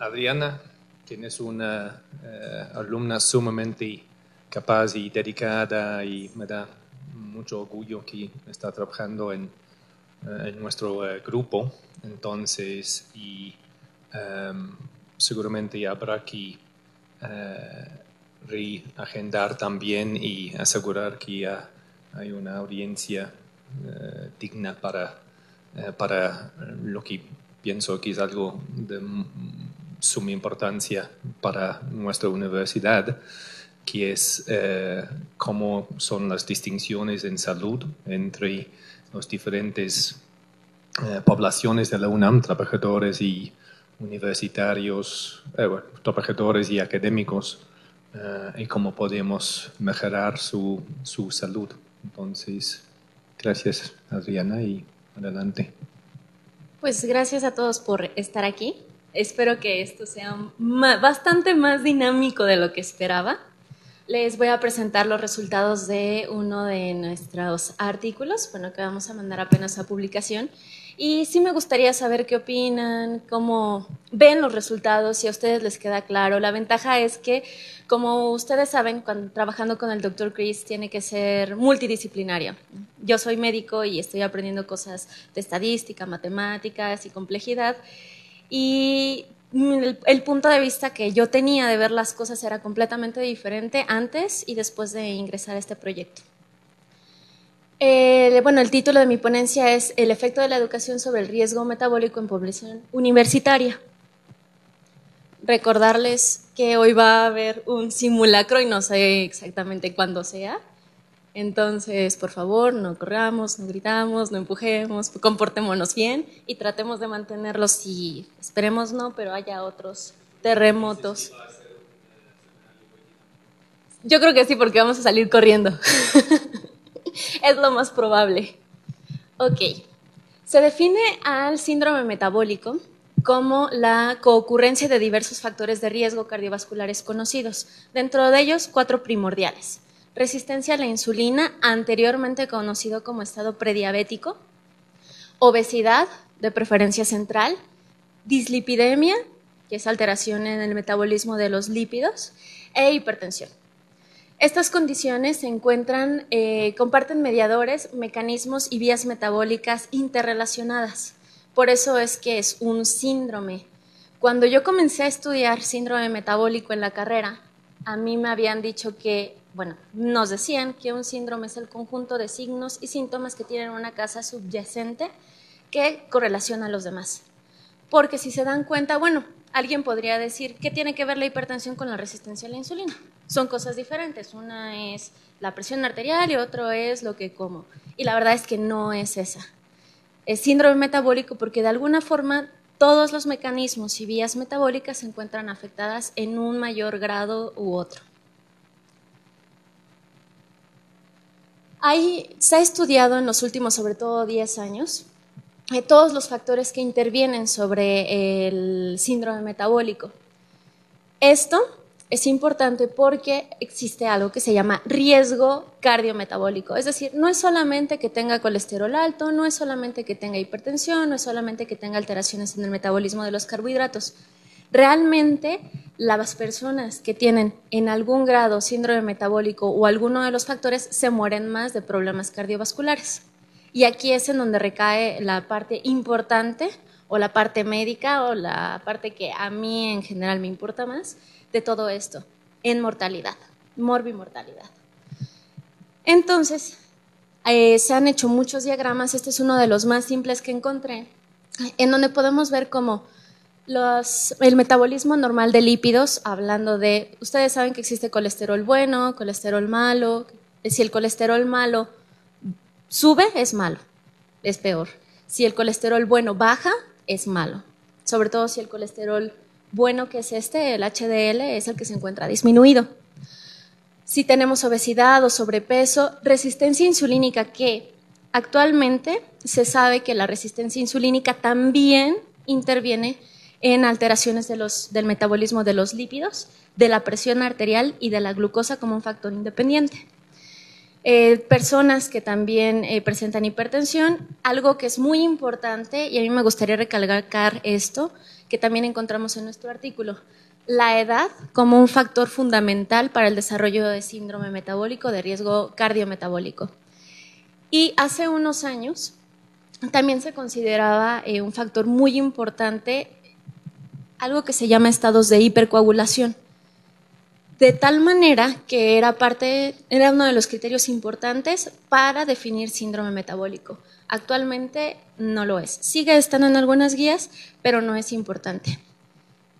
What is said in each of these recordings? Adriana, quien es una alumna sumamente capaz y dedicada, y me da mucho orgullo que está trabajando en nuestro grupo. Entonces, y seguramente habrá que reagendar también y asegurar que hay una audiencia digna para lo que pienso que es algo de suma importancia para nuestra universidad, que es cómo son las distinciones en salud entre las diferentes poblaciones de la UNAM, trabajadores y universitarios, bueno, trabajadores y académicos, y cómo podemos mejorar su salud. Entonces, gracias, Adriana, y adelante. Pues gracias a todos por estar aquí. Espero que esto sea bastante más dinámico de lo que esperaba. Les voy a presentar los resultados de uno de nuestros artículos, bueno, que vamos a mandar apenas a publicación. Y sí me gustaría saber qué opinan, cómo ven los resultados, si a ustedes les queda claro. La ventaja es que, como ustedes saben, cuando trabajando con el Dr. Chris tiene que ser multidisciplinario. Yo soy médico y estoy aprendiendo cosas de estadística, matemáticas y complejidad. Y el punto de vista que yo tenía de ver las cosas era completamente diferente antes y después de ingresar a este proyecto. Bueno, el título de mi ponencia es El efecto de la educación sobre el riesgo metabólico en población universitaria. Recordarles que hoy va a haber un simulacro y no sé exactamente cuándo sea. Entonces, por favor, no corramos, no gritamos, no empujemos, comportémonos bien y tratemos de mantenerlos, y esperemos no, pero haya otros terremotos. Yo creo que sí, porque vamos a salir corriendo. Es lo más probable. Ok. Se define al síndrome metabólico como la coocurrencia de diversos factores de riesgo cardiovasculares conocidos, dentro de ellos 4 primordiales. Resistencia a la insulina, anteriormente conocido como estado prediabético, obesidad, de preferencia central, dislipidemia, que es alteración en el metabolismo de los lípidos, e hipertensión. Estas condiciones se encuentran, comparten mediadores, mecanismos y vías metabólicas interrelacionadas. Por eso es que es un síndrome. Cuando yo comencé a estudiar síndrome metabólico en la carrera, a mí me habían dicho que, bueno, nos decían que un síndrome es el conjunto de signos y síntomas que tienen una causa subyacente que correlaciona a los demás. Porque si se dan cuenta, bueno, alguien podría decir, ¿qué tiene que ver la hipertensión con la resistencia a la insulina? Son cosas diferentes, una es la presión arterial y otro es lo que como. Y la verdad es que no es esa. Es síndrome metabólico porque de alguna forma todos los mecanismos y vías metabólicas se encuentran afectadas en un mayor grado u otro. Se ha estudiado en los últimos, sobre todo 10 años, todos los factores que intervienen sobre el síndrome metabólico. Esto es importante porque existe algo que se llama riesgo cardiometabólico. Es decir, no es solamente que tenga colesterol alto, no es solamente que tenga hipertensión, no es solamente que tenga alteraciones en el metabolismo de los carbohidratos. Realmente, las personas que tienen en algún grado síndrome metabólico o alguno de los factores se mueren más de problemas cardiovasculares. Y aquí es en donde recae la parte importante o la parte médica o la parte que a mí en general me importa más de todo esto, en mortalidad, morbimortalidad. Entonces, se han hecho muchos diagramas, este es uno de los más simples que encontré, en donde podemos ver cómo el metabolismo normal de lípidos, hablando de, ustedes saben que existe colesterol bueno, colesterol malo, si el colesterol malo sube, es malo, es peor. Si el colesterol bueno baja, es malo. Sobre todo si el colesterol bueno, que es el HDL, es el que se encuentra disminuido. Si tenemos obesidad o sobrepeso, resistencia insulínica, que actualmente se sabe que la resistencia insulínica también interviene en alteraciones del metabolismo de los lípidos, de la presión arterial y de la glucosa como un factor independiente. Personas que también presentan hipertensión, algo que es muy importante y a mí me gustaría recalcar esto, que también encontramos en nuestro artículo, la edad como un factor fundamental para el desarrollo de síndrome metabólico, de riesgo cardiometabólico. Y hace unos años también se consideraba un factor muy importante algo que se llama estados de hipercoagulación, de tal manera que era uno de los criterios importantes para definir síndrome metabólico. Actualmente no lo es, sigue estando en algunas guías, pero no es importante.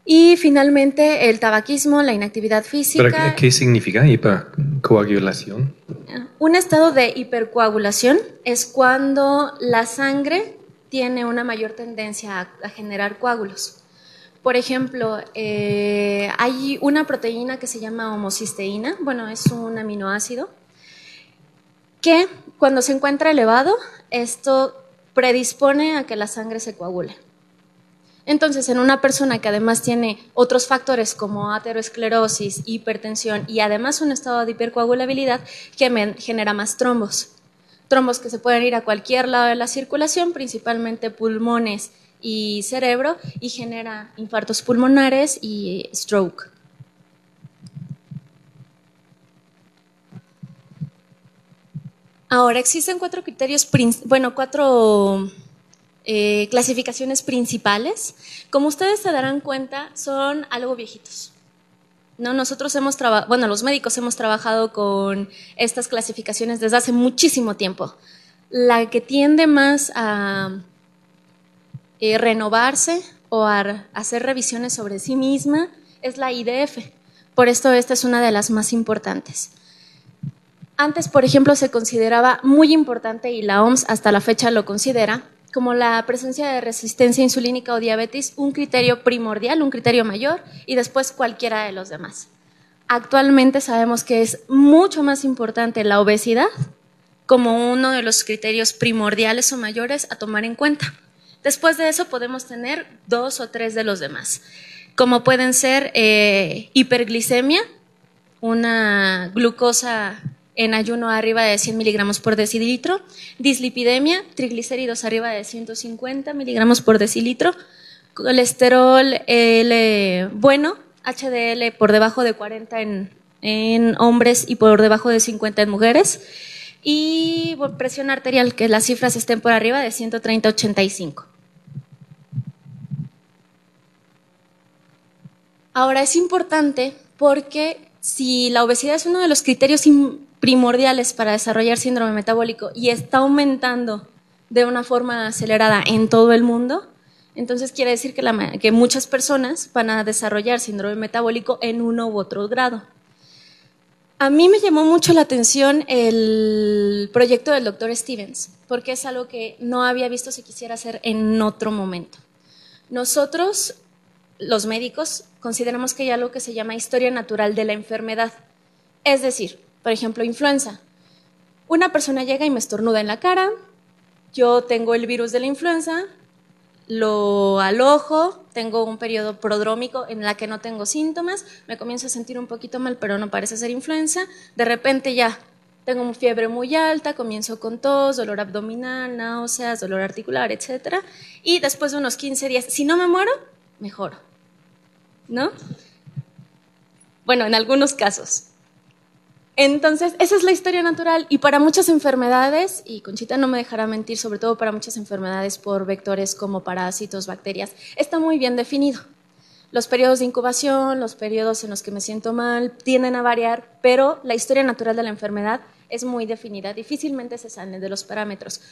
Y finalmente el tabaquismo, la inactividad física. ¿Pero qué significa hipercoagulación? Un estado de hipercoagulación es cuando la sangre tiene una mayor tendencia a generar coágulos. Por ejemplo, hay una proteína que se llama homocisteína, bueno, es un aminoácido, que cuando se encuentra elevado, esto predispone a que la sangre se coagule. Entonces, en una persona que además tiene otros factores como aterosclerosis, hipertensión y además un estado de hipercoagulabilidad que genera más trombos. Trombos que se pueden ir a cualquier lado de la circulación, principalmente pulmones y cerebro, y genera infartos pulmonares y stroke. Ahora, existen cuatro criterios, bueno, cuatro clasificaciones principales. Como ustedes se darán cuenta, son algo viejitos. ¿No? Nosotros hemos trabajado, bueno, los médicos hemos trabajado con estas clasificaciones desde hace muchísimo tiempo. La que tiende más a renovarse o a hacer revisiones sobre sí misma es la IDF. Por esto esta es una de las más importantes. Antes, por ejemplo, se consideraba muy importante, y la OMS hasta la fecha lo considera, como la presencia de resistencia insulínica o diabetes, un criterio primordial, un criterio mayor, y después cualquiera de los demás. Actualmente sabemos que es mucho más importante la obesidad como uno de los criterios primordiales o mayores a tomar en cuenta. Después de eso podemos tener 2 o 3 de los demás, como pueden ser hiperglicemia, una glucosa en ayuno arriba de 100 miligramos por decilitro, dislipidemia, triglicéridos arriba de 150 miligramos por decilitro, colesterol bueno, HDL por debajo de 40 en hombres y por debajo de 50 en mujeres, y presión arterial, que las cifras estén por arriba de 130/85. Ahora, es importante porque si la obesidad es uno de los criterios primordiales para desarrollar síndrome metabólico y está aumentando de una forma acelerada en todo el mundo, entonces quiere decir que muchas personas van a desarrollar síndrome metabólico en uno u otro grado. A mí me llamó mucho la atención el proyecto del doctor Stevens, porque es algo que no había visto si quisiera hacer en otro momento. Nosotros, los médicos, consideramos que hay algo que se llama historia natural de la enfermedad, es decir, por ejemplo, influenza. Una persona llega y me estornuda en la cara, yo tengo el virus de la influenza, lo alojo, tengo un periodo prodrómico en la que no tengo síntomas, me comienzo a sentir un poquito mal, pero no parece ser influenza, de repente ya tengo fiebre muy alta, comienzo con tos, dolor abdominal, náuseas, dolor articular, etcétera, y después de unos 15 días, si no me muero, mejoro, ¿no? Bueno, en algunos casos. Entonces, esa es la historia natural, y para muchas enfermedades, y Conchita no me dejará mentir, sobre todo para muchas enfermedades por vectores como parásitos, bacterias, está muy bien definido. Los periodos de incubación, los periodos en los que me siento mal, tienden a variar, pero la historia natural de la enfermedad es muy definida, difícilmente se sale de los parámetros.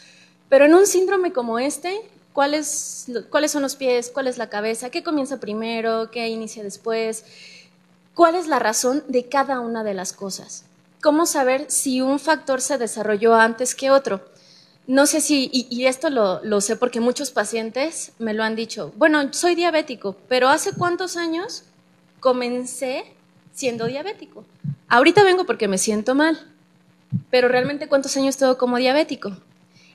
Pero en un síndrome como este, ¿cuáles son los pies? ¿Cuál es la cabeza? ¿Qué comienza primero? ¿Qué inicia después? ¿Cuál es la razón de cada una de las cosas? ¿Cómo saber si un factor se desarrolló antes que otro? No sé si, y esto lo sé porque muchos pacientes me lo han dicho, bueno, soy diabético, pero ¿hace cuántos años comencé siendo diabético? Ahorita vengo porque me siento mal, pero ¿realmente cuántos años tengo como diabético?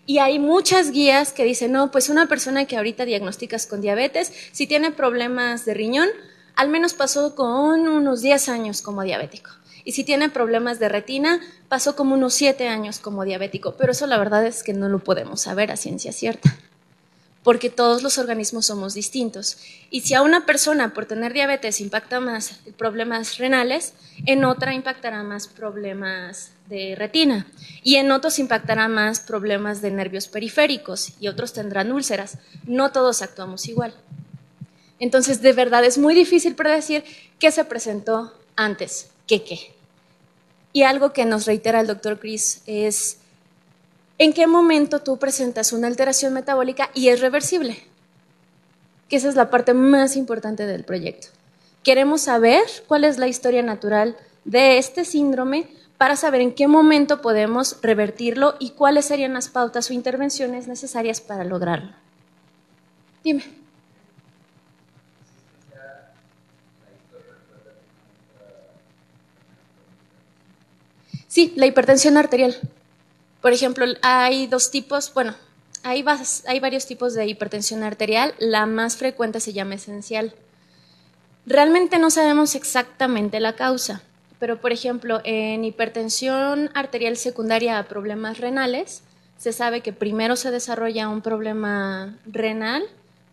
Y hay muchas guías que dicen, no, pues una persona que ahorita diagnosticas con diabetes, si tiene problemas de riñón, al menos pasó con unos 10 años como diabético. Y si tiene problemas de retina, pasó como unos 7 años como diabético. Pero eso la verdad es que no lo podemos saber a ciencia cierta, porque todos los organismos somos distintos. Y si a una persona por tener diabetes impacta más problemas renales, en otra impactará más problemas de retina, y en otros impactará más problemas de nervios periféricos, y otros tendrán úlceras. No todos actuamos igual. Entonces, de verdad es muy difícil predecir qué se presentó antes, qué. Y algo que nos reitera el doctor Chris es: ¿en qué momento tú presentas una alteración metabólica y es reversible? Que esa es la parte más importante del proyecto. Queremos saber cuál es la historia natural de este síndrome para saber en qué momento podemos revertirlo y cuáles serían las pautas o intervenciones necesarias para lograrlo. Dime. Sí, la hipertensión arterial. Por ejemplo, hay dos tipos, bueno, hay varios tipos de hipertensión arterial. La más frecuente se llama esencial. Realmente no sabemos exactamente la causa, pero por ejemplo, en hipertensión arterial secundaria a problemas renales, se sabe que primero se desarrolla un problema renal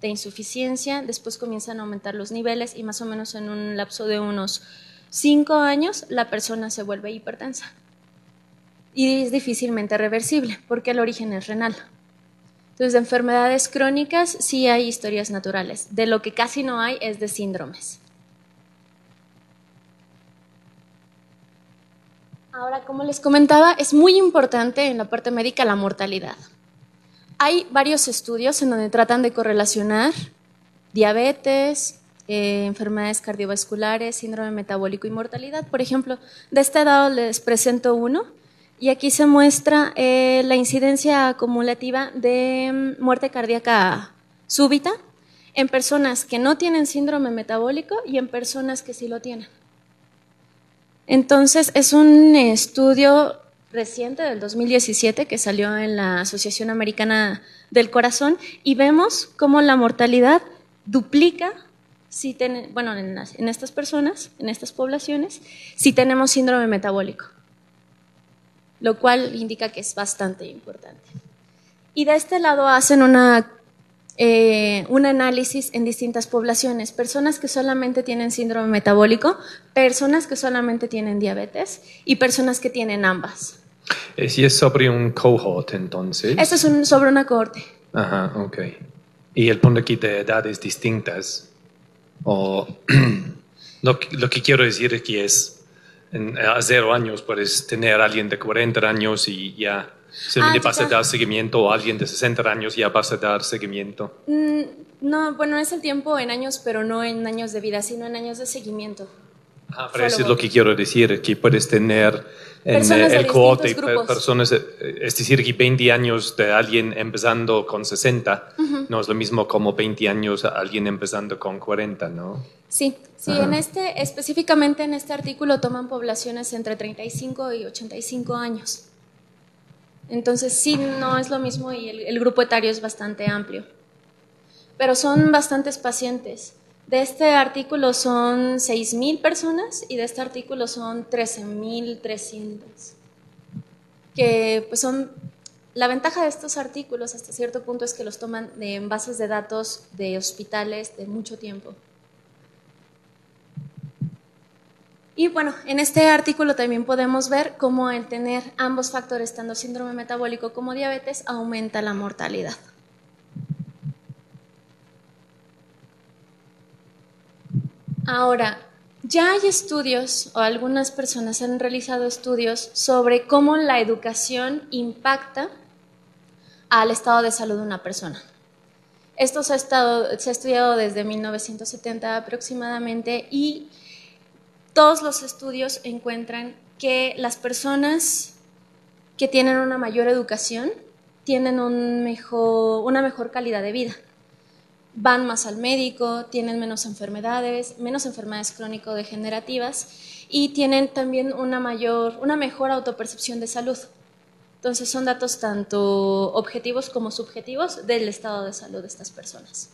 de insuficiencia, después comienzan a aumentar los niveles y más o menos en un lapso de unos 5 años la persona se vuelve hipertensa. Y es difícilmente reversible porque el origen es renal. Entonces, de enfermedades crónicas sí hay historias naturales. De lo que casi no hay es de síndromes. Ahora, como les comentaba, es muy importante en la parte médica la mortalidad. Hay varios estudios en donde tratan de correlacionar diabetes, enfermedades cardiovasculares, síndrome metabólico y mortalidad. Por ejemplo, de este lado les presento uno. Y aquí se muestra la incidencia acumulativa de muerte cardíaca súbita en personas que no tienen síndrome metabólico y en personas que sí lo tienen. Entonces, es un estudio reciente del 2017 que salió en la Asociación Americana del Corazón y vemos cómo la mortalidad duplica en estas personas, en estas poblaciones, si tenemos síndrome metabólico, lo cual indica que es bastante importante. Y de este lado hacen un análisis en distintas poblaciones, personas que solamente tienen síndrome metabólico, personas que solamente tienen diabetes y personas que tienen ambas. ¿Y es sobre un cohort entonces? Esto es sobre una cohorte. Ajá, ok. ¿Y el punto aquí de edades distintas? O lo que quiero decir aquí es, a 0 años puedes tener a alguien de 40 años y ya vas a dar seguimiento, o a alguien de 60 años ya vas a dar seguimiento. No, bueno, es el tiempo en años, pero no en años de vida, sino en años de seguimiento. Ah, pero eso es lo que quiero decir, que puedes tener en el cohorte personas, es decir, que 20 años de alguien empezando con 60, no es lo mismo como 20 años de alguien empezando con 40, ¿no? Sí, específicamente en este artículo toman poblaciones entre 35 y 85 años. Entonces sí, no es lo mismo y el grupo etario es bastante amplio. Pero son bastantes pacientes. De este artículo son 6,000 personas y de este artículo son 13,300. Que pues la ventaja de estos artículos hasta cierto punto es que los toman en bases de datos de hospitales de mucho tiempo. Y bueno, en este artículo también podemos ver cómo el tener ambos factores, tanto síndrome metabólico como diabetes, aumenta la mortalidad. Ahora, ya hay estudios, o algunas personas han realizado estudios sobre cómo la educación impacta al estado de salud de una persona. Esto se ha estudiado desde 1970 aproximadamente y todos los estudios encuentran que las personas que tienen una mayor educación tienen una mejor calidad de vida. Van más al médico, tienen menos enfermedades crónico-degenerativas y tienen también una mejor autopercepción de salud. Entonces son datos tanto objetivos como subjetivos del estado de salud de estas personas.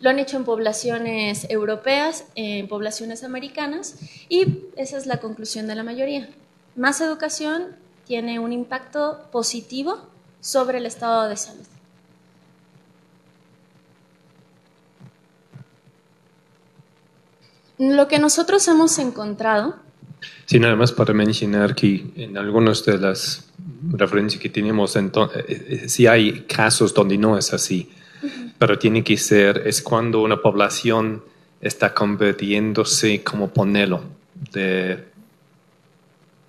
Lo han hecho en poblaciones europeas, en poblaciones americanas, y esa es la conclusión de la mayoría. Más educación tiene un impacto positivo sobre el estado de salud. Lo que nosotros hemos encontrado… Sí, nada más para mencionar que en algunas de las referencias que tenemos, entonces, sí hay casos donde no es así, pero tiene que ser, es cuando una población está convirtiéndose como Ponelo, de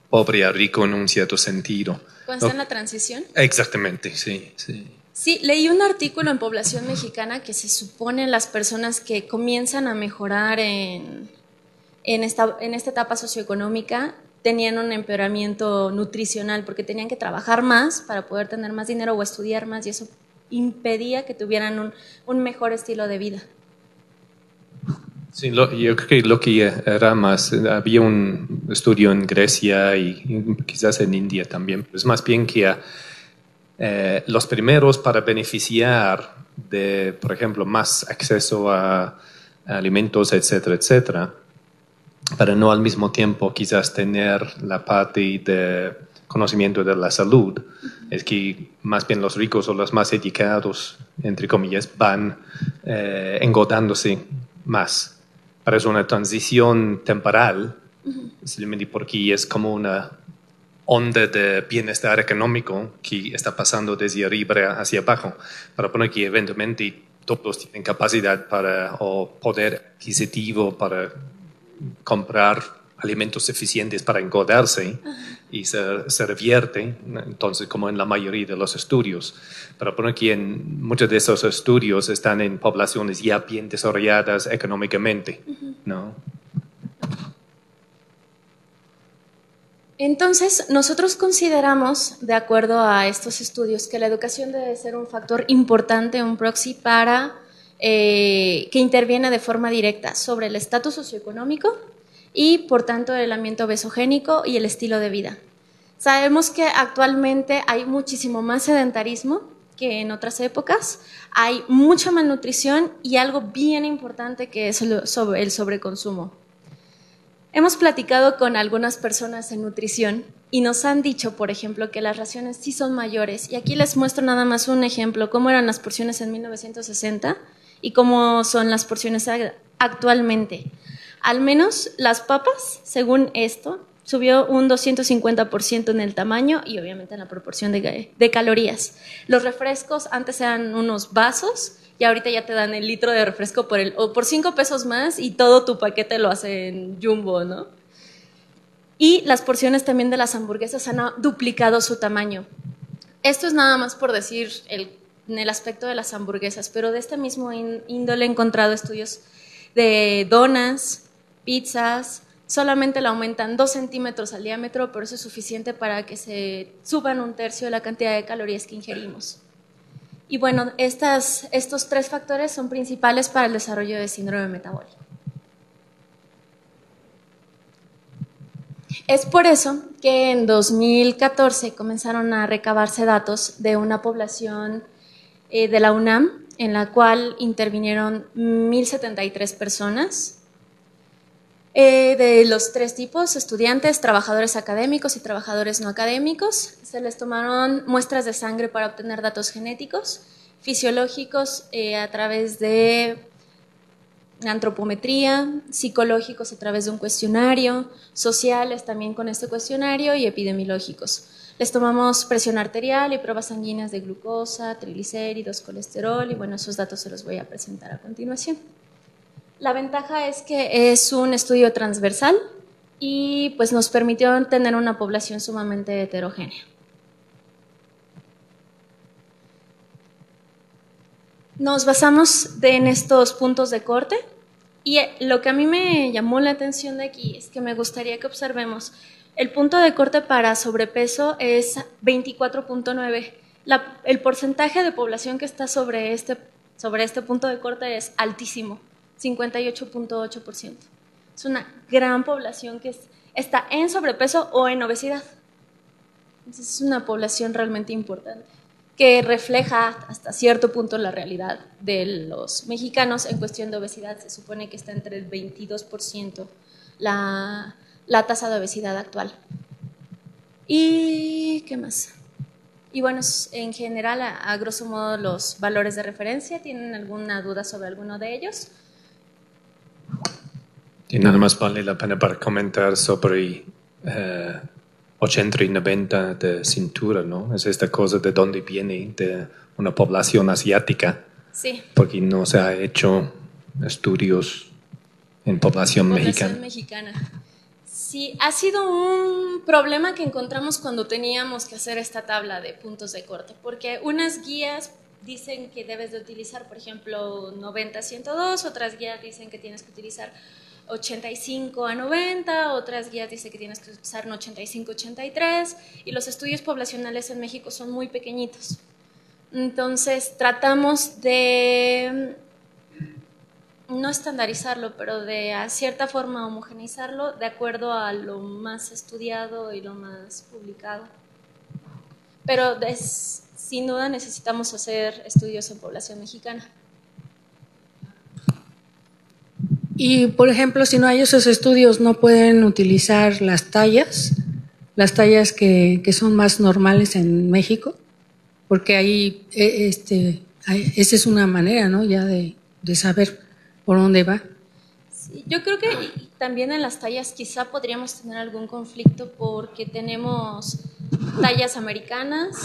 pobre a rico en un cierto sentido. ¿Cuando está en la transición? Exactamente, sí, sí. Sí, leí un artículo en Población Mexicana que se supone las personas que comienzan a mejorar en esta etapa socioeconómica tenían un empeoramiento nutricional porque tenían que trabajar más para poder tener más dinero o estudiar más, y eso impedía que tuvieran un mejor estilo de vida. Sí, yo creo que lo que era más, había un estudio en Grecia y quizás en India también, pero es más bien que los primeros para beneficiar de, por ejemplo, más acceso a alimentos, etcétera, etcétera, para no al mismo tiempo quizás tener la parte de conocimiento de la salud, es que más bien los ricos o los más educados, entre comillas, van engordándose más. Pero es una transición temporal, simplemente porque es como una onda de bienestar económico que está pasando desde arriba hacia abajo, para poner que eventualmente todos tienen capacidad para, o poder adquisitivo para comprar alimentos suficientes para engordarse, y se revierte, entonces, como en la mayoría de los estudios. Pero por aquí en muchos de esos estudios están en poblaciones ya bien desarrolladas económicamente, ¿no? Entonces, nosotros consideramos, de acuerdo a estos estudios, que la educación debe ser un factor importante, un proxy para que interviene de forma directa sobre el estatus socioeconómico y por tanto el ambiente obesogénico y el estilo de vida. Sabemos que actualmente hay muchísimo más sedentarismo que en otras épocas, hay mucha malnutrición y algo bien importante que es el sobreconsumo. Hemos platicado con algunas personas en nutrición y nos han dicho, por ejemplo, que las raciones sí son mayores, y aquí les muestro nada más un ejemplo, cómo eran las porciones en 1960 y cómo son las porciones actualmente. Al menos las papas, según esto, subió un 250% en el tamaño y obviamente en la proporción de calorías. Los refrescos antes eran unos vasos y ahorita ya te dan el litro de refresco por 5 pesos más y todo tu paquete lo hacen jumbo, ¿no? Y las porciones también de las hamburguesas han duplicado su tamaño. Esto es nada más por decir en el aspecto de las hamburguesas, pero de este mismo índole he encontrado estudios de donas, pizzas, solamente la aumentan 2 centímetros al diámetro, pero eso es suficiente para que se suban un tercio de la cantidad de calorías que ingerimos. Y bueno, estos 3 factores son principales para el desarrollo de síndrome metabólico. Es por eso que en 2014 comenzaron a recabarse datos de una población de la UNAM, en la cual intervinieron 1.073 personas de los 3 tipos: estudiantes, trabajadores académicos y trabajadores no académicos. Se les tomaron muestras de sangre para obtener datos genéticos, fisiológicos a través de antropometría, psicológicos a través de un cuestionario, sociales también con este cuestionario, y epidemiológicos. Les tomamos presión arterial y pruebas sanguíneas de glucosa, triglicéridos, colesterol, y bueno, esos datos se los voy a presentar a continuación. La ventaja es que es un estudio transversal y pues nos permitió tener una población sumamente heterogénea. Nos basamos en estos puntos de corte, y lo que a mí me llamó la atención de aquí es que me gustaría que observemos. El punto de corte para sobrepeso es 24.9. El porcentaje de población que está sobre este punto de corte es altísimo, 58.8%. Es una gran población que está en sobrepeso o en obesidad. Entonces es una población realmente importante que refleja hasta cierto punto la realidad de los mexicanos en cuestión de obesidad. Se supone que está entre el 22% la tasa de obesidad actual. ¿Y qué más? Y bueno, en general, a grosso modo, los valores de referencia. ¿Tienen alguna duda sobre alguno de ellos? Y nada más vale la pena para comentar sobre 80 y 90 de cintura, ¿no? Es esta cosa de dónde viene, de una población asiática. Sí. Porque no se ha hecho estudios en población mexicana. Sí, ha sido un problema que encontramos cuando teníamos que hacer esta tabla de puntos de corte, porque unas guías dicen que debes de utilizar, por ejemplo, 90-102, otras guías dicen que tienes que utilizar 85-90, otras guías dicen que tienes que utilizar 85-83, y los estudios poblacionales en México son muy pequeñitos. Entonces, tratamos de no estandarizarlo, pero de a cierta forma homogeneizarlo de acuerdo a lo más estudiado y lo más publicado. Pero sin duda necesitamos hacer estudios en población mexicana. Y por ejemplo, si no hay esos estudios, ¿no pueden utilizar las tallas que son más normales en México? Porque ahí, esa es una manera, ¿no?, ya de saber por dónde va. Sí, yo creo que también en las tallas quizá podríamos tener algún conflicto porque tenemos tallas americanas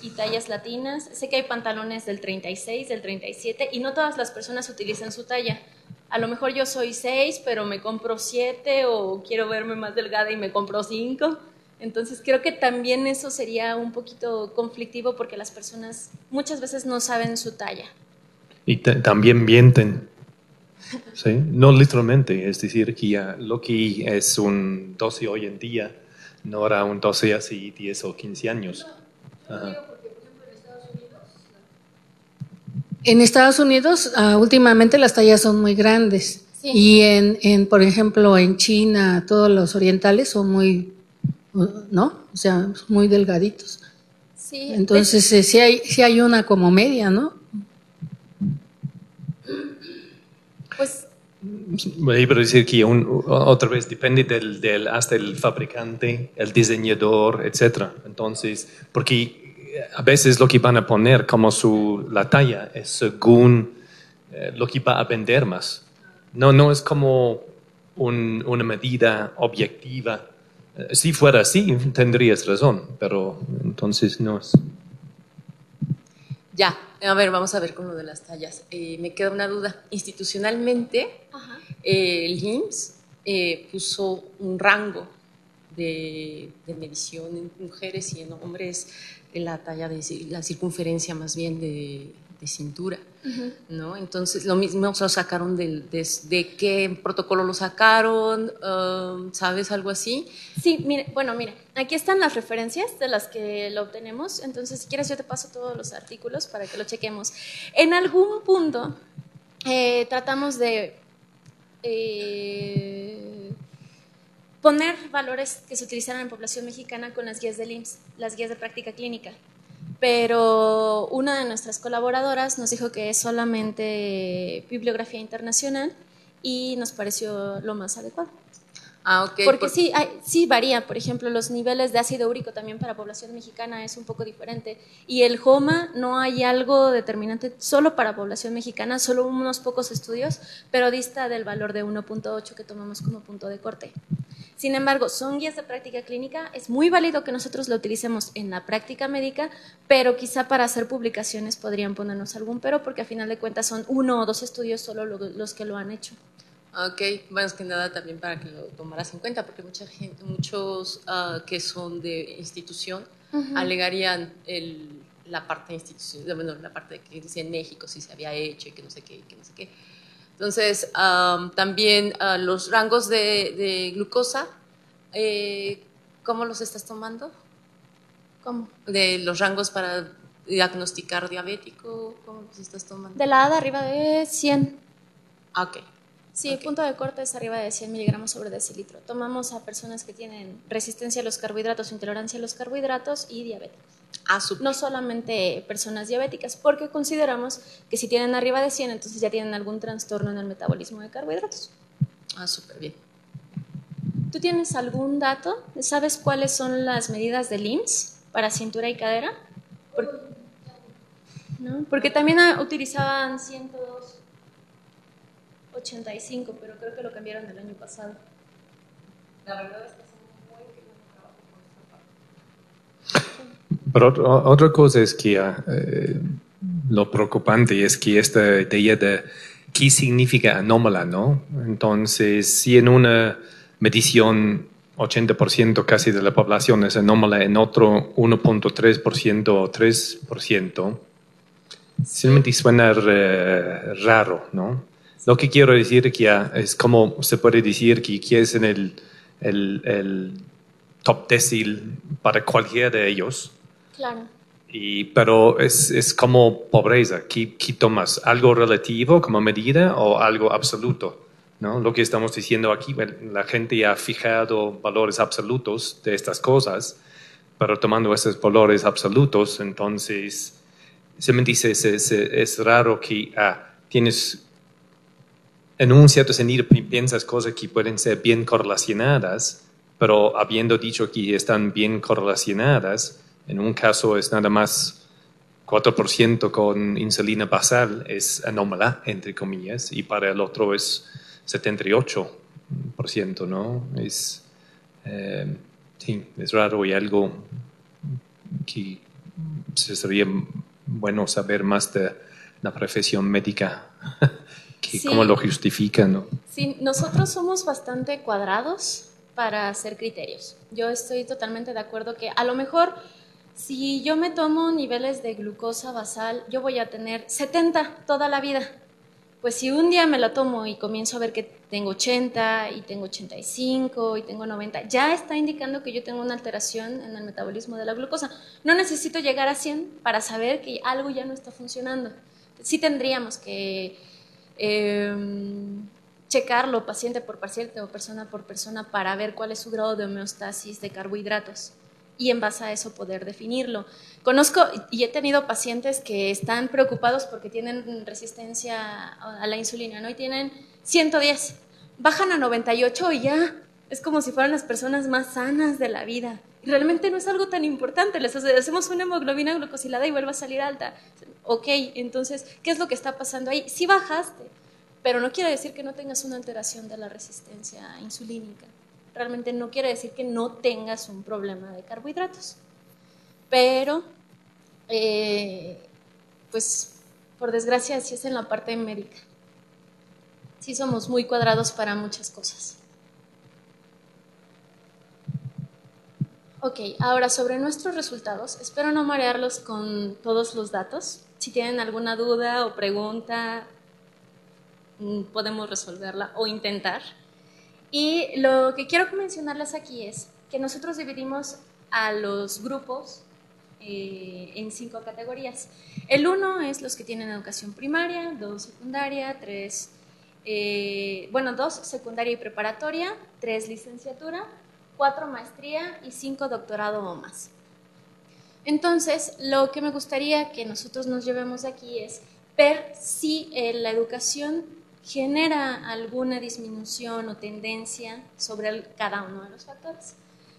y tallas latinas. Sé que hay pantalones del 36, del 37 y no todas las personas utilizan su talla. A lo mejor yo soy 6, pero me compro 7, o quiero verme más delgada y me compro 5. Entonces creo que también eso sería un poquito conflictivo porque las personas muchas veces no saben su talla. Y también mienten. Sí, no literalmente, es decir, que ya lo que es un 12 hoy en día no era un 12 hace 10 o 15 años. No, yo digo porque, por ejemplo, en Estados Unidos últimamente las tallas son muy grandes, sí. Y por ejemplo, en China, todos los orientales son muy, ¿no? O sea, muy delgaditos. Sí, entonces sí hay una como media, ¿no? Pues, iba a decir que otra vez depende hasta el fabricante, el diseñador, etc. Entonces, porque a veces lo que van a poner como la talla es según lo que va a vender más. No es como una medida objetiva. Si fuera así, tendrías razón, pero entonces no es. Ya. A ver, vamos a ver con lo de las tallas. Me queda una duda. Institucionalmente, el IMSS puso un rango de medición en mujeres y en hombres de la talla, la circunferencia más bien de cintura, ¿no? Entonces, lo mismo lo sacaron de qué protocolo lo sacaron, ¿sabes? Algo así. Sí, mira. Aquí están las referencias de las que lo obtenemos, entonces si quieres yo te paso todos los artículos para que lo chequemos. En algún punto tratamos de poner valores que se utilizaran en población mexicana con las guías del IMSS, las guías de práctica clínica, pero una de nuestras colaboradoras nos dijo que es solamente bibliografía internacional y nos pareció lo más adecuado. Ah, okay, porque sí varía, por ejemplo, los niveles de ácido úrico también para población mexicana es un poco diferente, y el HOMA no hay algo determinante solo para población mexicana, solo unos pocos estudios, pero dista del valor de 1.8 que tomamos como punto de corte. Sin embargo, son guías de práctica clínica, es muy válido que nosotros lo utilicemos en la práctica médica, pero quizá para hacer publicaciones podrían ponernos algún pero, porque a final de cuentas son 1 o 2 estudios solo los que lo han hecho. Ok, más que nada también para que lo tomaras en cuenta, porque mucha gente, muchos que son de institución alegarían la parte de institución, bueno, la parte de que dice en México si se había hecho y que no sé qué, Entonces, también los rangos de glucosa, ¿cómo los estás tomando? ¿Cómo? De los rangos para diagnosticar diabético, ¿cómo los estás tomando? De la ADA arriba de 100. Ok. Sí, okay. El punto de corte es arriba de 100 miligramos sobre decilitro. Tomamos a personas que tienen resistencia a los carbohidratos, intolerancia a los carbohidratos y diabetes. Ah, super. No solamente personas diabéticas, porque consideramos que si tienen arriba de 100, entonces ya tienen algún trastorno en el metabolismo de carbohidratos. Ah, súper bien. ¿Tú tienes algún dato? ¿Sabes cuáles son las medidas del IMSS para cintura y cadera? ¿No? Porque también utilizaban 185, pero creo que lo cambiaron el año pasado. La verdad es que es muy... Pero otra cosa es que lo preocupante es que esta idea de qué significa anómala, ¿no? Entonces, si en una medición 80% casi de la población es anómala, en otro 1.3% o 3%, simplemente suena raro, ¿no? Lo que quiero decir que es como se puede decir que es en el top decil para cualquiera de ellos. Claro. Pero es como pobreza, ¿qué tomas? ¿Algo relativo como medida o algo absoluto? ¿No? Lo que estamos diciendo aquí, bueno, la gente ha fijado valores absolutos de estas cosas, pero tomando esos valores absolutos, entonces simplemente es raro que tienes, en un cierto sentido, piensas cosas que pueden ser bien correlacionadas, pero habiendo dicho que están bien correlacionadas, en un caso es nada más 4% con insulina basal, es anómala, entre comillas, y para el otro es 78%, ¿no? Sí, es raro y algo que sería bueno saber más de la profesión médica, que sí, cómo lo justifican, ¿no? Sí, nosotros somos bastante cuadrados para hacer criterios. Yo estoy totalmente de acuerdo que a lo mejor si yo me tomo niveles de glucosa basal, yo voy a tener 70 toda la vida. Pues si un día me la tomo y comienzo a ver que tengo 80 y tengo 85 y tengo 90, ya está indicando que yo tengo una alteración en el metabolismo de la glucosa. No necesito llegar a 100 para saber que algo ya no está funcionando. Sí tendríamos que checarlo paciente por paciente o persona por persona para ver cuál es su grado de homeostasis de carbohidratos y en base a eso poder definirlo. Conozco y he tenido pacientes que están preocupados porque tienen resistencia a la insulina, ¿no? Y tienen 110, bajan a 98 y ya, es como si fueran las personas más sanas de la vida. Y realmente no es algo tan importante, les hacemos una hemoglobina glucosilada y vuelve a salir alta. Ok, entonces, ¿qué es lo que está pasando ahí? Sí bajaste, pero no quiere decir que no tengas una alteración de la resistencia insulínica. Realmente no quiere decir que no tengas un problema de carbohidratos, pero pues por desgracia así es en la parte médica. Sí somos muy cuadrados para muchas cosas. Ok, ahora sobre nuestros resultados, espero no marearlos con todos los datos. Si tienen alguna duda o pregunta, podemos resolverla o intentar. Y lo que quiero mencionarles aquí es que nosotros dividimos a los grupos en 5 categorías. El 1 es los que tienen educación primaria, 2 secundaria, 2 secundaria y preparatoria, 3 licenciatura, 4 maestría y 5 doctorado o más. Entonces, lo que me gustaría que nosotros nos llevemos de aquí es ver si la educación genera alguna disminución o tendencia sobre cada uno de los factores.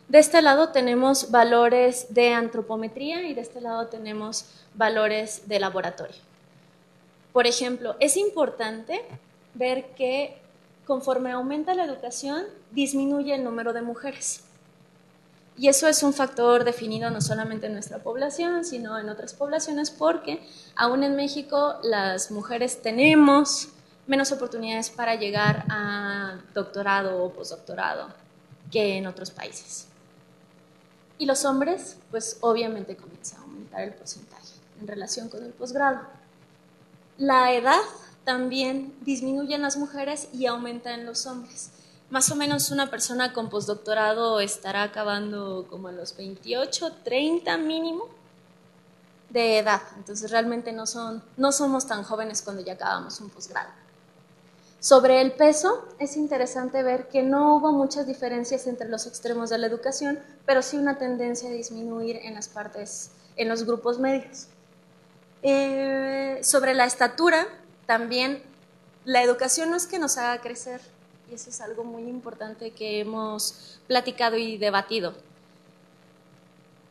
De este lado tenemos valores de antropometría y de este lado tenemos valores de laboratorio. Por ejemplo, es importante ver que conforme aumenta la educación, disminuye el número de mujeres. Y eso es un factor definido no solamente en nuestra población, sino en otras poblaciones, porque aún en México las mujeres tenemos menos oportunidades para llegar a doctorado o postdoctorado que en otros países. Y los hombres, pues obviamente comienza a aumentar el porcentaje en relación con el posgrado. La edad también disminuye en las mujeres y aumenta en los hombres. Más o menos una persona con postdoctorado estará acabando como a los 28, 30 mínimo de edad. Entonces realmente no somos tan jóvenes cuando ya acabamos un posgrado. Sobre el peso, es interesante ver que no hubo muchas diferencias entre los extremos de la educación, pero sí una tendencia a disminuir en las partes, en los grupos medios. Sobre la estatura, también la educación no es que nos haga crecer, y eso es algo muy importante que hemos platicado y debatido.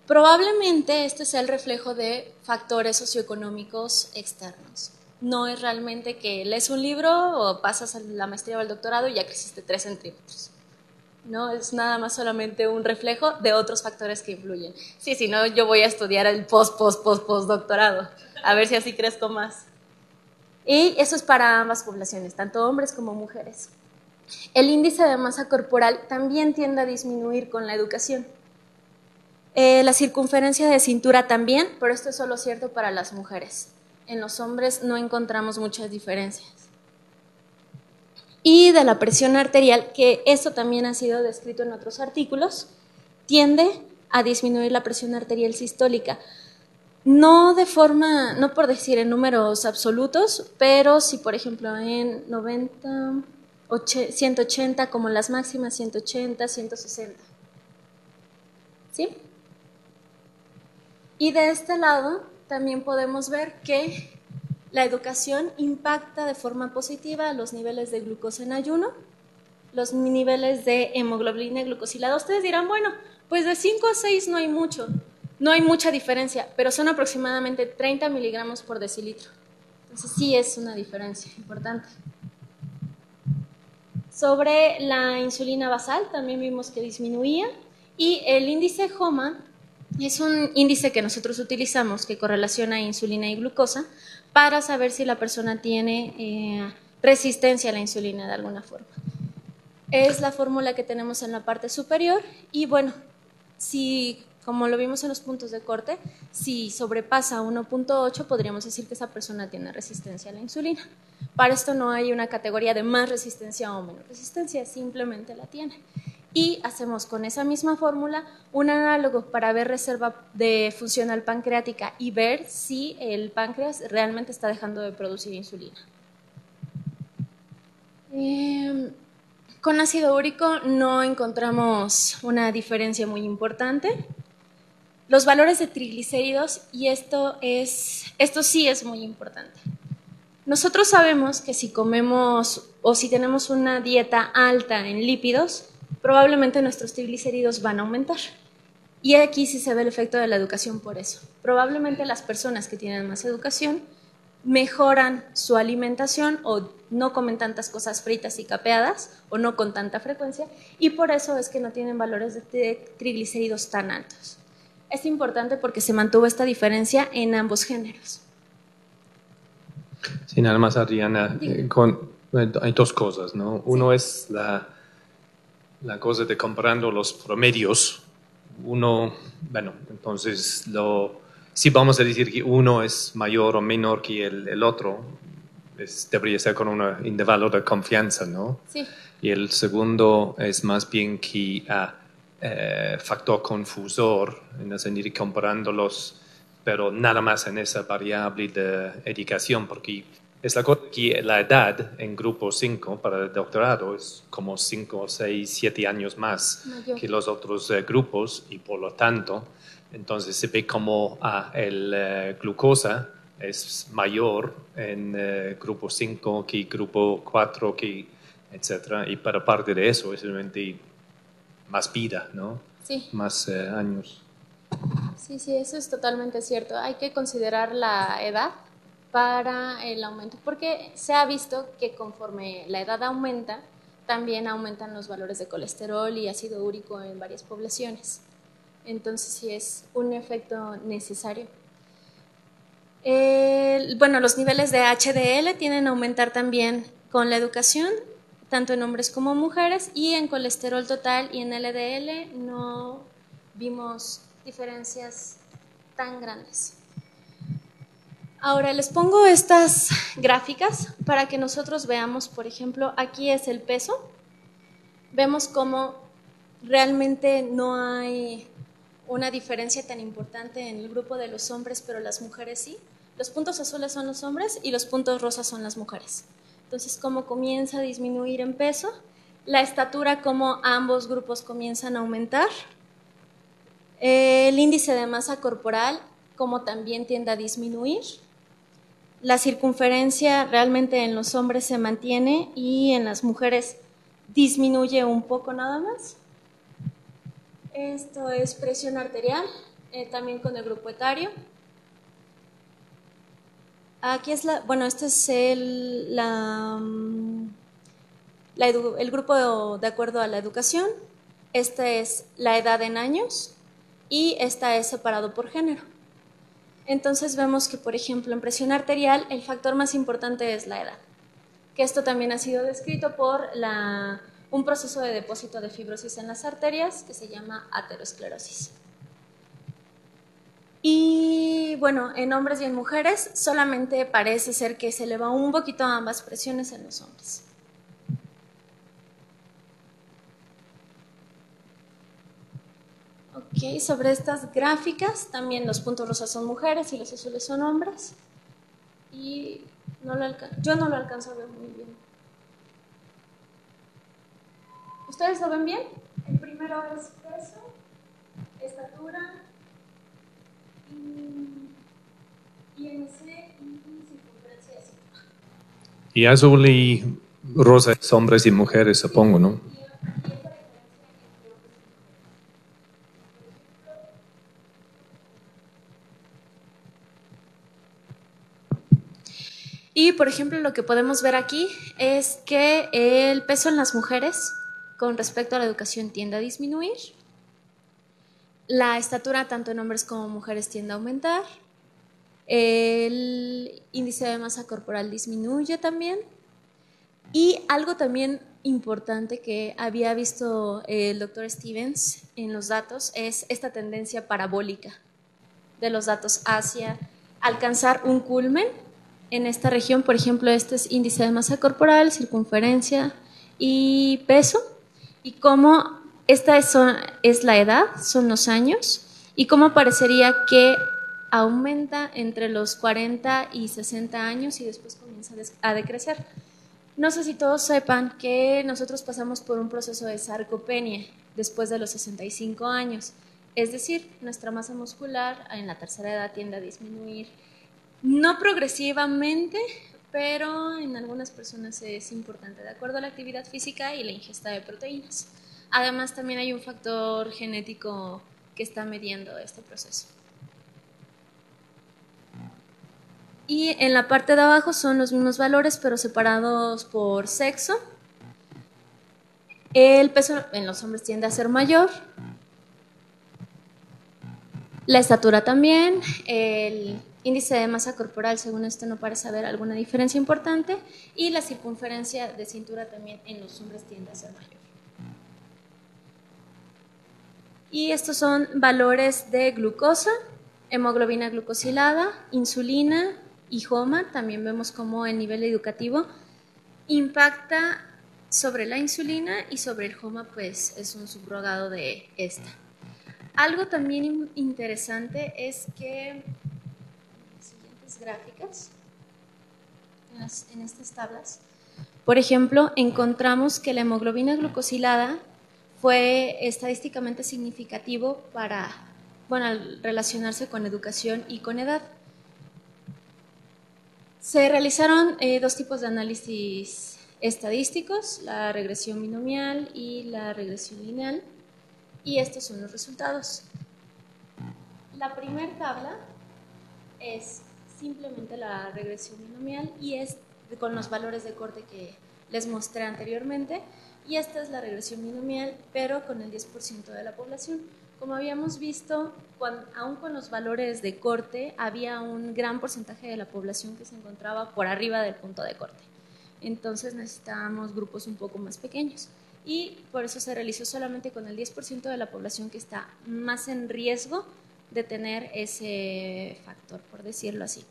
Probablemente este sea el reflejo de factores socioeconómicos externos. No es realmente que lees un libro o pasas a la maestría o al doctorado y ya creciste 3 centímetros. No, es nada más solamente un reflejo de otros factores que influyen. Sí, si no, yo voy a estudiar el postdoctorado, a ver si así crezco más. Y eso es para ambas poblaciones, tanto hombres como mujeres. El índice de masa corporal también tiende a disminuir con la educación. La circunferencia de cintura también, pero esto es solo cierto para las mujeres. En los hombres no encontramos muchas diferencias. Y de la presión arterial, que esto también ha sido descrito en otros artículos, tiende a disminuir la presión arterial sistólica. No de forma, no por decir en números absolutos, pero si por ejemplo en 90, 180 como las máximas, 180, 160. ¿Sí? Y de este lado también podemos ver que la educación impacta de forma positiva los niveles de glucosa en ayuno, los niveles de hemoglobina glucosilada. Ustedes dirán, bueno, pues de 5 a 6 no hay mucho, no hay mucha diferencia, pero son aproximadamente 30 miligramos por decilitro. Entonces sí es una diferencia importante. Sobre la insulina basal también vimos que disminuía, y el índice HOMA es un índice que nosotros utilizamos que correlaciona insulina y glucosa para saber si la persona tiene resistencia a la insulina de alguna forma. Es la fórmula que tenemos en la parte superior y bueno, si como lo vimos en los puntos de corte, si sobrepasa 1.8 podríamos decir que esa persona tiene resistencia a la insulina. Para esto no hay una categoría de más resistencia o menos resistencia, simplemente la tiene. Y hacemos con esa misma fórmula un análogo para ver reserva de funcional pancreática y ver si el páncreas realmente está dejando de producir insulina. Con ácido úrico no encontramos una diferencia muy importante. Los valores de triglicéridos, y esto sí es muy importante. Nosotros sabemos que si comemos o si tenemos una dieta alta en lípidos, probablemente nuestros triglicéridos van a aumentar. Y aquí sí se ve el efecto de la educación por eso. Probablemente las personas que tienen más educación mejoran su alimentación o no comen tantas cosas fritas y capeadas o no con tanta frecuencia y por eso es que no tienen valores de triglicéridos tan altos. Es importante porque se mantuvo esta diferencia en ambos géneros. Sí, nada más Adriana, hay dos cosas, ¿no? Uno es la cosa de comparando los promedios, uno, bueno, entonces si vamos a decir que uno es mayor o menor que el otro, debería ser con un intervalo de confianza, ¿no? Sí. Y el segundo es más bien que factor confusor, en el sentido de comparándolos, pero nada más en esa variable de educación, porque es la cosa que la edad en grupo 5 para el doctorado es como 5, 6, 7 años más mayor que los otros grupos y por lo tanto, entonces se ve como el glucosa es mayor en grupo 5 que grupo 4, que, etc. Y para parte de eso es realmente más vida, ¿no? Sí. Más años. Sí, sí, eso es totalmente cierto. Hay que considerar la edad para el aumento, porque se ha visto que conforme la edad aumenta, también aumentan los valores de colesterol y ácido úrico en varias poblaciones. Entonces sí es un efecto necesario. Bueno, los niveles de HDL tienden a aumentar también con la educación, tanto en hombres como mujeres, y en colesterol total y en LDL no vimos diferencias tan grandes. Ahora les pongo estas gráficas para que nosotros veamos, por ejemplo, aquí es el peso. Vemos cómo realmente no hay una diferencia tan importante en el grupo de los hombres, pero las mujeres sí. Los puntos azules son los hombres y los puntos rosas son las mujeres. Entonces, cómo comienza a disminuir en peso, la estatura, cómo ambos grupos comienzan a aumentar, el índice de masa corporal, cómo también tiende a disminuir, la circunferencia realmente en los hombres se mantiene y en las mujeres disminuye un poco nada más. Esto es presión arterial, también con el grupo etario. Aquí es el grupo de acuerdo a la educación, esta es la edad en años y esta es separado por género. Entonces vemos que, por ejemplo, en presión arterial el factor más importante es la edad, que esto también ha sido descrito por un proceso de depósito de fibrosis en las arterias que se llama aterosclerosis. Y bueno, en hombres y en mujeres solamente parece ser que se eleva un poquito a ambas presiones en los hombres. Ok, sobre estas gráficas también los puntos rosas son mujeres y los azules son hombres. Y yo no lo alcanzo a ver muy bien. ¿Ustedes lo ven bien? El primero es peso, estatura, IMSS y circunferencia de cintura. Y azul y rosa es hombres y mujeres, supongo, ¿no? Y por ejemplo, lo que podemos ver aquí es que el peso en las mujeres con respecto a la educación tiende a disminuir. La estatura tanto en hombres como mujeres tiende a aumentar, el índice de masa corporal disminuye también y algo también importante que había visto el doctor Stevens en los datos es esta tendencia parabólica de los datos hacia alcanzar un culmen en esta región, por ejemplo, este es índice de masa corporal, circunferencia y peso y cómo esta es la edad, son los años, y cómo parecería que aumenta entre los 40 y 60 años y después comienza a decrecer. No sé si todos sepan que nosotros pasamos por un proceso de sarcopenia después de los 65 años, es decir, nuestra masa muscular en la tercera edad tiende a disminuir, no progresivamente, pero en algunas personas es importante, de acuerdo a la actividad física y la ingesta de proteínas. Además, también hay un factor genético que está mediando este proceso. Y en la parte de abajo son los mismos valores, pero separados por sexo. El peso en los hombres tiende a ser mayor. La estatura también. El índice de masa corporal, según esto, no parece haber alguna diferencia importante. Y la circunferencia de cintura también en los hombres tiende a ser mayor. Y estos son valores de glucosa, hemoglobina glucosilada, insulina y HOMA. También vemos cómo el nivel educativo impacta sobre la insulina y sobre el HOMA, pues es un subrogado de esta. Algo también interesante es que en las siguientes gráficas, en estas tablas, por ejemplo, encontramos que la hemoglobina glucosilada fue estadísticamente significativo para, al relacionarse con educación y con edad. Se realizaron dos tipos de análisis estadísticos, la regresión binomial y la regresión lineal, y estos son los resultados. La primera tabla es simplemente la regresión binomial y es con los valores de corte que les mostré anteriormente, y esta es la regresión binomial, pero con el 10% de la población. Como habíamos visto, aún con los valores de corte, había un gran porcentaje de la población que se encontraba por arriba del punto de corte. Entonces necesitábamos grupos un poco más pequeños. Y por eso se realizó solamente con el 10% de la población que está más en riesgo de tener ese factor, por decirlo así.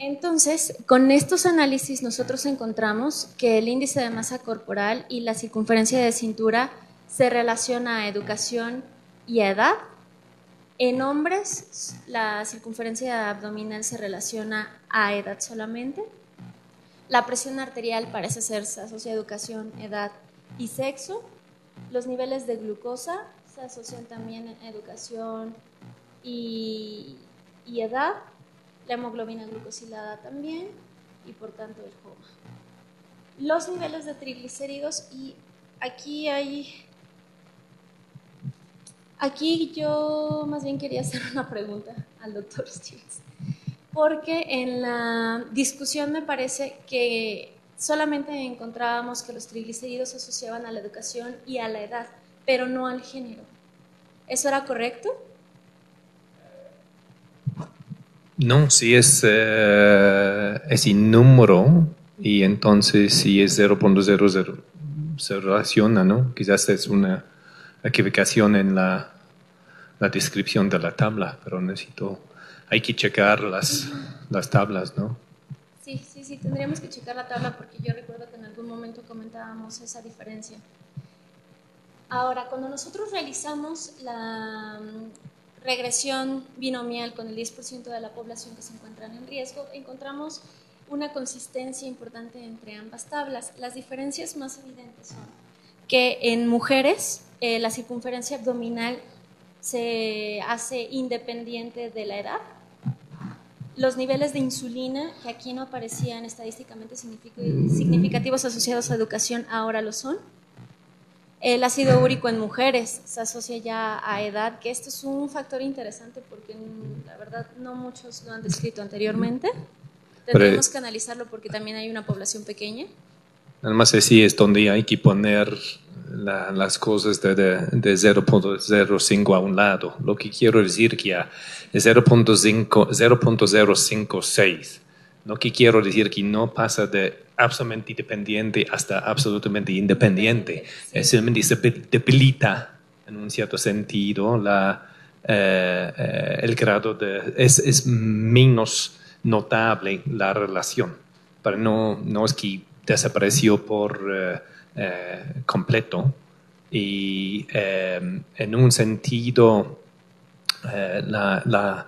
Entonces, con estos análisis nosotros encontramos que el índice de masa corporal y la circunferencia de cintura se relaciona a educación y a edad. En hombres, la circunferencia abdominal se relaciona a edad solamente. La presión arterial parece ser, se asocia a educación, edad y sexo. Los niveles de glucosa se asocian también a educación y edad. La hemoglobina glucosilada también y por tanto el HOMA. Los niveles de triglicéridos, y aquí yo más bien quería hacer una pregunta al doctor Stevens, porque en la discusión me parece que solamente encontrábamos que los triglicéridos se asociaban a la educación y a la edad, pero no al género. ¿Eso era correcto? No, si es innúmero y entonces si es 0.00 se relaciona, ¿no? Quizás es una equivocación en la descripción de la tabla, pero hay que checar las tablas, ¿no? Sí, tendríamos que checar la tabla porque yo recuerdo que en algún momento comentábamos esa diferencia. Ahora, cuando nosotros realizamos la regresión binomial con el 10% de la población que se encuentran en riesgo, encontramos una consistencia importante entre ambas tablas. Las diferencias más evidentes son que en mujeres la circunferencia abdominal se hace independiente de la edad. Los niveles de insulina, que aquí no aparecían estadísticamente significativos asociados a educación, ahora lo son. El ácido úrico en mujeres se asocia ya a edad, que esto es un factor interesante porque la verdad no muchos lo han descrito anteriormente. Tendremos que analizarlo porque también hay una población pequeña. Además, sí es donde hay que poner las cosas de 0.05 a un lado. Lo que quiero decir que es 0.056. Lo que quiero decir que no pasa de absolutamente dependiente hasta absolutamente independiente. Sí. Simplemente se debilita en un cierto sentido el grado de... Es menos notable la relación, pero no es que desapareció por... completo y en un sentido la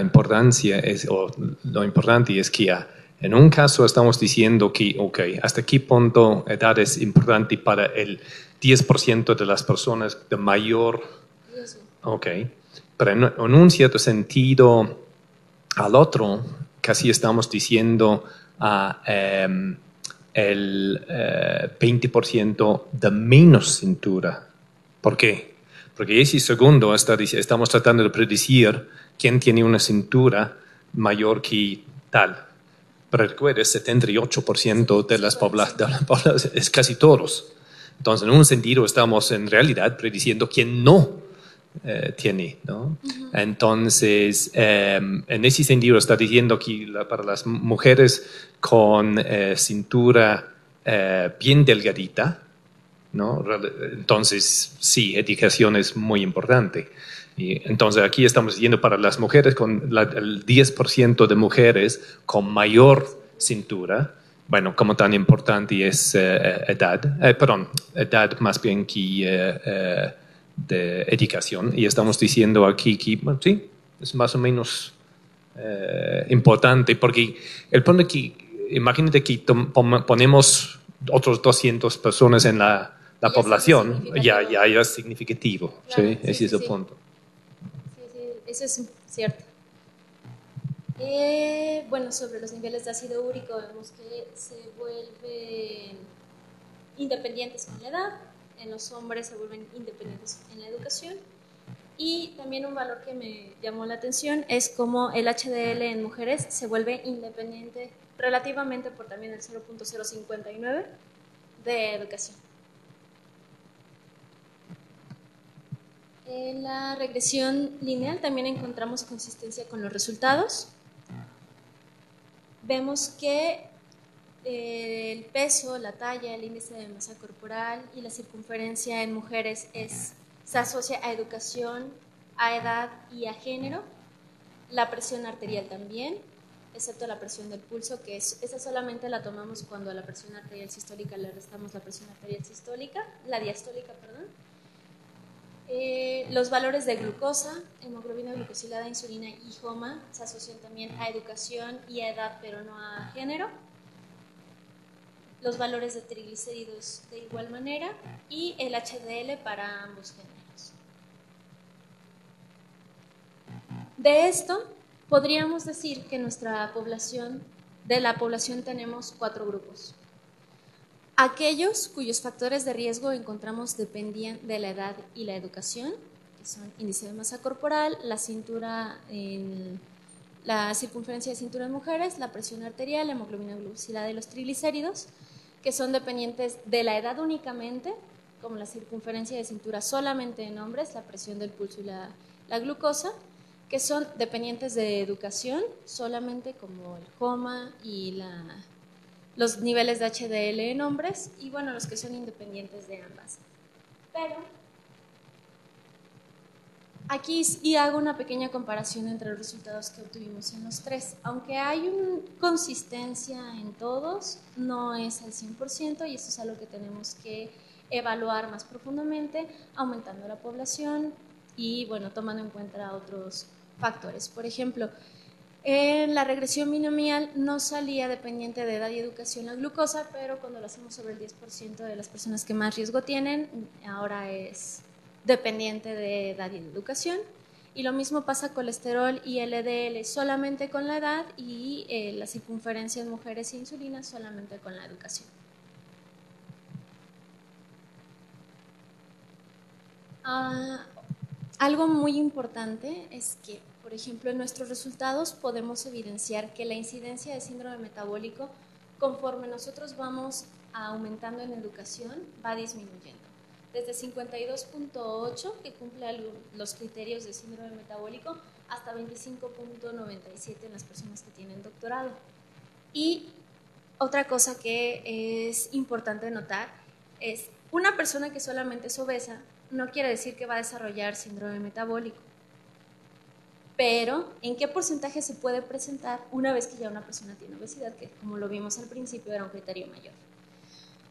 importancia es, o lo importante es que en un caso estamos diciendo que okay, hasta qué punto edad es importante para el 10% de las personas de mayor okay, pero en un cierto sentido al otro casi estamos diciendo a el 20% de menos cintura. ¿Por qué? Porque ese segundo estamos tratando de predecir quién tiene una cintura mayor que tal. Pero recuerda, 78% de las poblaciones, es casi todos. Entonces, en un sentido, estamos en realidad prediciendo quién no tiene, ¿no? Uh-huh. Entonces, en ese sentido está diciendo que para las mujeres con cintura bien delgadita, ¿no? Entonces, sí, educación es muy importante. Y entonces, aquí estamos diciendo para las mujeres con el 10% de mujeres con mayor cintura, bueno, como tan importante es edad más bien que... de educación, y estamos diciendo aquí que bueno, sí, es más o menos importante, porque el punto es que, imagínate que ponemos otros 200 personas en la población, ya es significativo, claro, ¿sí? Ese es el punto. Sí, eso es cierto. Bueno, sobre los niveles de ácido úrico, vemos que se vuelven independientes con la edad. En los hombres se vuelven independientes en la educación. Y también un valor que me llamó la atención es cómo el HDL en mujeres se vuelve independiente relativamente por también el 0.059 de educación. En la regresión lineal también encontramos consistencia con los resultados. Vemos que el peso, la talla, el índice de masa corporal y la circunferencia en mujeres se asocia a educación, a edad y a género. La presión arterial también, excepto la presión del pulso, que esa solamente la tomamos cuando a la presión arterial sistólica le restamos la presión arterial sistólica, la diastólica, perdón. Los valores de glucosa, hemoglobina glucosilada, insulina y HOMA se asocian también a educación y a edad, pero no a género. los valores de triglicéridos de igual manera y el HDL para ambos géneros. De esto, podríamos decir que de la población tenemos 4 grupos. Aquellos cuyos factores de riesgo encontramos dependían de la edad y la educación, que son índice de masa corporal, la cintura en la circunferencia de cintura en mujeres, la presión arterial, la hemoglobina glucosilada y los triglicéridos, que son dependientes de la edad únicamente, como la circunferencia de cintura solamente en hombres, la presión del pulso y la glucosa, que son dependientes de educación solamente, como el HOMA y los niveles de HDL en hombres, y bueno, los que son independientes de ambas. Pero aquí y hago una pequeña comparación entre los resultados que obtuvimos en los tres. Aunque hay una consistencia en todos, no es al 100% y eso es algo que tenemos que evaluar más profundamente, aumentando la población y bueno, tomando en cuenta otros factores. Por ejemplo, en la regresión binomial no salía dependiente de edad y educación la glucosa, pero cuando lo hacemos sobre el 10% de las personas que más riesgo tienen, ahora es dependiente de edad y educación. Y lo mismo pasa colesterol y LDL solamente con la edad y la circunferencia en mujeres e insulina solamente con la educación. Algo muy importante es que, por ejemplo, en nuestros resultados podemos evidenciar que la incidencia de síndrome metabólico, conforme nosotros vamos aumentando en educación, va disminuyendo. Desde 52.8, que cumple los criterios de síndrome metabólico, hasta 25.97 en las personas que tienen doctorado. Y otra cosa que es importante notar es una persona que solamente es obesa, no quiere decir que va a desarrollar síndrome metabólico, pero ¿en qué porcentaje se puede presentar una vez que ya una persona tiene obesidad? Que como lo vimos al principio era un criterio mayor.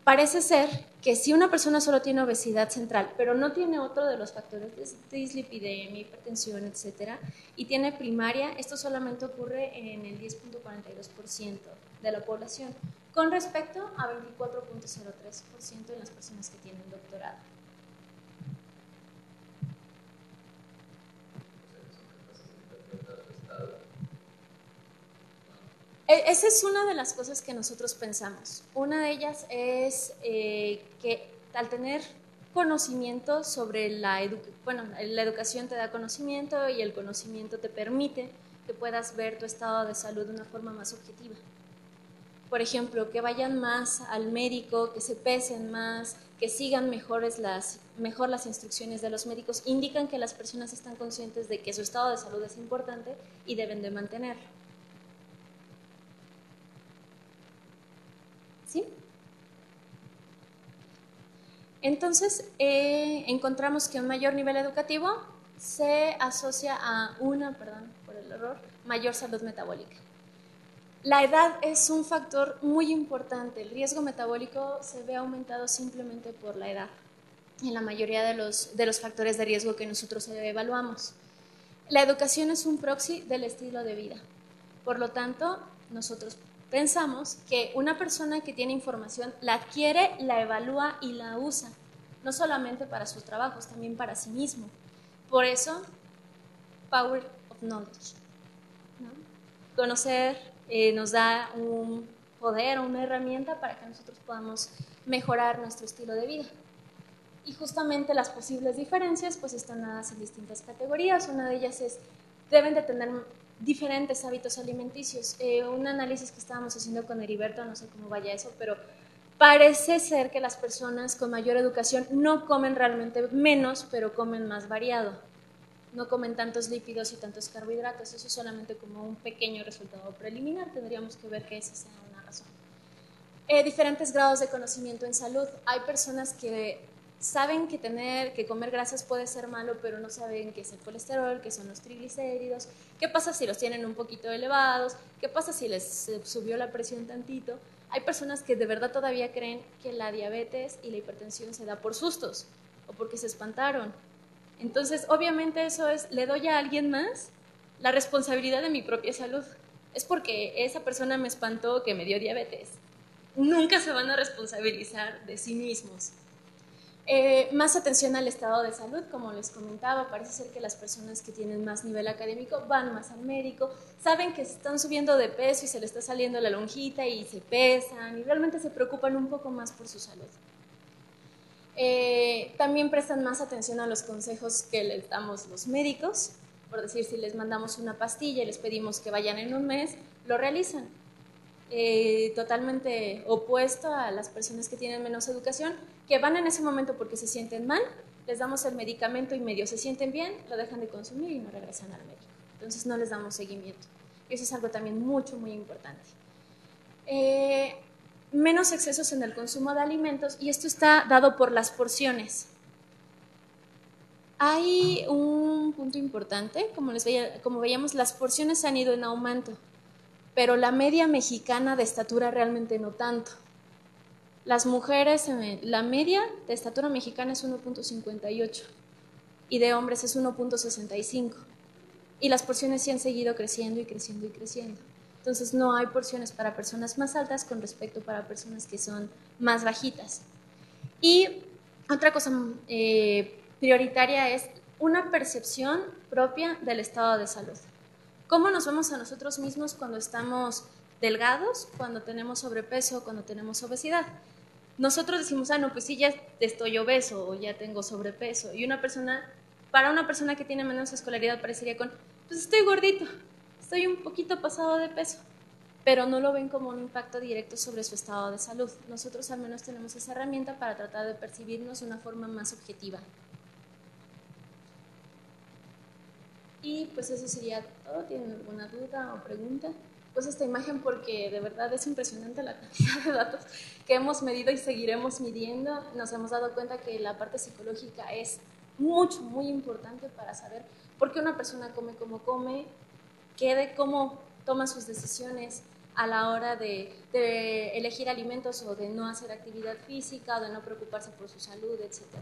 Parece ser que si una persona solo tiene obesidad central, pero no tiene otro de los factores de dislipidemia, hipertensión, etcétera, y tiene primaria, esto solamente ocurre en el 10.42% de la población, con respecto a 24.03% en las personas que tienen doctorado. Esa es una de las cosas que nosotros pensamos. Una de ellas es que al tener conocimiento sobre la educación te da conocimiento y el conocimiento te permite que puedas ver tu estado de salud de una forma más objetiva. Por ejemplo, que vayan más al médico, que se pesen más, que sigan mejor las instrucciones de los médicos, indican que las personas están conscientes de que su estado de salud es importante y deben de mantenerlo. ¿Sí? Entonces, encontramos que un mayor nivel educativo se asocia a mayor salud metabólica. La edad es un factor muy importante. El riesgo metabólico se ve aumentado simplemente por la edad en la mayoría de los factores de riesgo que nosotros evaluamos. La educación es un proxy del estilo de vida. Por lo tanto, nosotros pensamos que una persona que tiene información la adquiere, la evalúa y la usa, no solamente para sus trabajos, también para sí mismo. Por eso, power of knowledge, ¿no? Conocer nos da un poder o una herramienta para que nosotros podamos mejorar nuestro estilo de vida. Y justamente las posibles diferencias pues están dadas en distintas categorías. Una de ellas es, deben de tener diferentes hábitos alimenticios. Un análisis que estábamos haciendo con Heriberto, no sé cómo vaya eso, pero parece ser que las personas con mayor educación no comen realmente menos, pero comen más variado. No comen tantos lípidos y tantos carbohidratos, eso es solamente como un pequeño resultado preliminar, tendríamos que ver que esa sea una razón. Diferentes grados de conocimiento en salud. Hay personas que saben que comer grasas puede ser malo, pero no saben qué es el colesterol, qué son los triglicéridos, qué pasa si los tienen un poquito elevados, qué pasa si les subió la presión tantito. Hay personas que de verdad todavía creen que la diabetes y la hipertensión se da por sustos o porque se espantaron. Entonces, obviamente eso es, le doy a alguien más la responsabilidad de mi propia salud. Es porque esa persona me espantó que me dio diabetes. nunca se van a responsabilizar de sí mismos. Más atención al estado de salud, como les comentaba, parece ser que las personas que tienen más nivel académico van más al médico, saben que se están subiendo de peso y se le está saliendo la lonjita y se pesan y realmente se preocupan un poco más por su salud. También prestan más atención a los consejos que les damos los médicos, por decir, si les mandamos una pastilla y les pedimos que vayan en un mes, lo realizan. Totalmente opuesto a las personas que tienen menos educación, que van en ese momento porque se sienten mal, les damos el medicamento y medio se sienten bien, lo dejan de consumir y no regresan al médico. Entonces no les damos seguimiento. Eso es algo también muy importante. Menos excesos en el consumo de alimentos, y esto está dado por las porciones. Hay un punto importante, como veíamos, las porciones han ido en aumento, pero la media mexicana de estatura realmente no tanto. Las mujeres, la media de estatura mexicana es 1.58 y de hombres es 1.65. Y las porciones sí han seguido creciendo y creciendo y creciendo. Entonces no hay porciones para personas más altas con respecto para personas que son más bajitas. Y otra cosa prioritaria es una percepción propia del estado de salud. ¿Cómo nos vemos a nosotros mismos cuando estamos delgados, cuando tenemos sobrepeso, cuando tenemos obesidad? Nosotros decimos, ah, no, pues sí, ya estoy obeso o ya tengo sobrepeso. Y una persona, para una persona que tiene menos escolaridad parecería con, pues estoy gordito, estoy un poquito pasado de peso, pero no lo ven como un impacto directo sobre su estado de salud. Nosotros al menos tenemos esa herramienta para tratar de percibirnos de una forma más objetiva. Y pues eso sería todo. ¿Tienen alguna duda o pregunta? Pues esta imagen, porque de verdad es impresionante la cantidad de datos que hemos medido y seguiremos midiendo. Nos hemos dado cuenta que la parte psicológica es muy importante para saber por qué una persona come como come, cómo toma sus decisiones a la hora de elegir alimentos o de no hacer actividad física o de no preocuparse por su salud, etc.